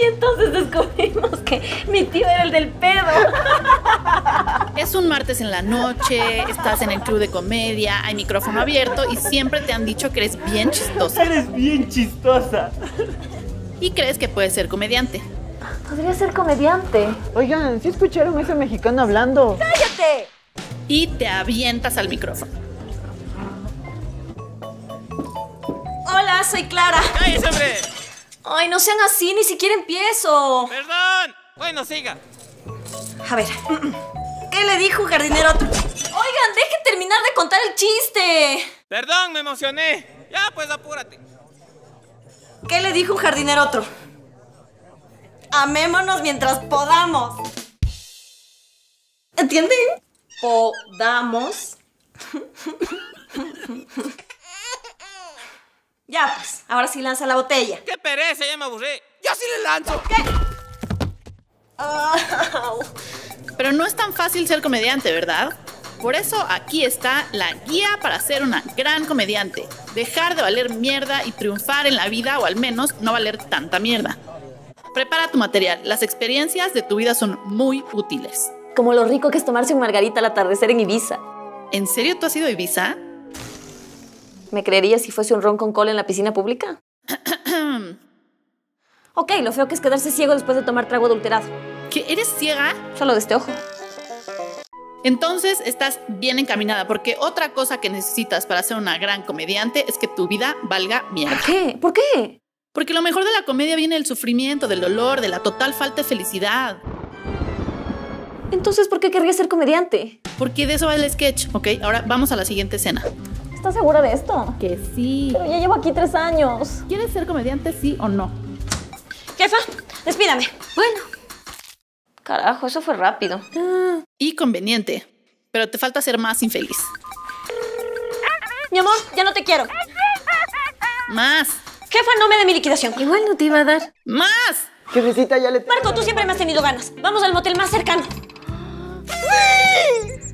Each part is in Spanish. Y entonces descubrimos que mi tío era el del pedo. Es un martes en la noche, estás en el club de comedia, hay micrófono abierto y siempre te han dicho que eres bien chistosa. Eres bien chistosa. Y crees que puedes ser comediante. Podría ser comediante. Oigan, ¿sí escucharon ese mexicano hablando? ¡Cállate! Y te avientas al micrófono. Hola, soy Clara. ¡Cállese, hombre! Ay, no sean así, ni siquiera empiezo. ¡Perdón! Bueno, siga. A ver, ¿qué le dijo jardinero a tu...? Oigan, dejen terminar de contar el chiste. Perdón, me emocioné. Ya, pues apúrate. ¿Qué le dijo un jardinero a otro? Amémonos mientras podamos. ¿Entienden? Podamos. Ya, pues, ahora sí lanza la botella. ¡Qué pereza! Ya me aburrí. ¡Yo sí le lanzo! ¿Qué? Oh. Pero no es tan fácil ser comediante, ¿verdad? Por eso aquí está la guía para ser una gran comediante. Dejar de valer mierda y triunfar en la vida, o al menos no valer tanta mierda. Prepara tu material. Las experiencias de tu vida son muy útiles. Como lo rico que es tomarse un margarita al atardecer en Ibiza. ¿En serio tú has ido a Ibiza? ¿Me creerías si fuese un ron con cola en la piscina pública? Ok, lo feo que es quedarse ciego después de tomar trago adulterado. ¿Qué? ¿Eres ciega? Solo de este ojo. Entonces estás bien encaminada, porque otra cosa que necesitas para ser una gran comediante es que tu vida valga mierda. ¿Por qué? ¿Por qué? Porque lo mejor de la comedia viene del sufrimiento, del dolor, de la total falta de felicidad. Entonces, ¿por qué querrías ser comediante? Porque de eso va el sketch, ¿ok? Ahora vamos a la siguiente escena. ¿Estás segura de esto? Que sí. Pero ya llevo aquí 3 años. ¿Quieres ser comediante, sí o no? Jefa, despídame. Bueno. Carajo, eso fue rápido. Y conveniente. Pero te falta ser más infeliz. Mi amor, ya no te quiero. Más. Jefa, no me dé mi liquidación. Igual no te iba a dar. ¡Más! Jefecita, ya le... Marco, tú siempre me has tenido ganas. Vamos al motel más cercano.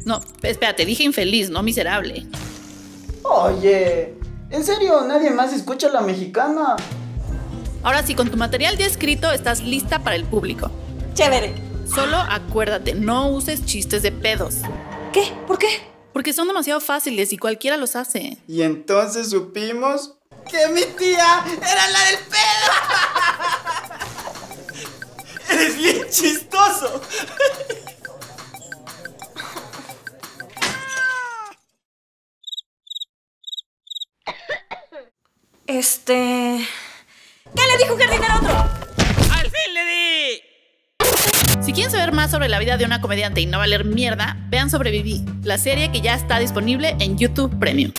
No, espérate, dije infeliz, no miserable. Oye, ¿en serio nadie más escucha a la mexicana? Ahora sí, con tu material ya escrito, estás lista para el público. Chévere. Solo acuérdate, no uses chistes de pedos. ¿Qué? ¿Por qué? Porque son demasiado fáciles y cualquiera los hace. Y entonces supimos... ¡que mi tía era la del pedo! ¡Eres bien chistoso! ¿Qué le dijo un jardinero a otro? ¡Al fin le di! Si quieren saber más sobre la vida de una comediante y no valer mierda, vean Sobreviví, la serie que ya está disponible en YouTube Premium.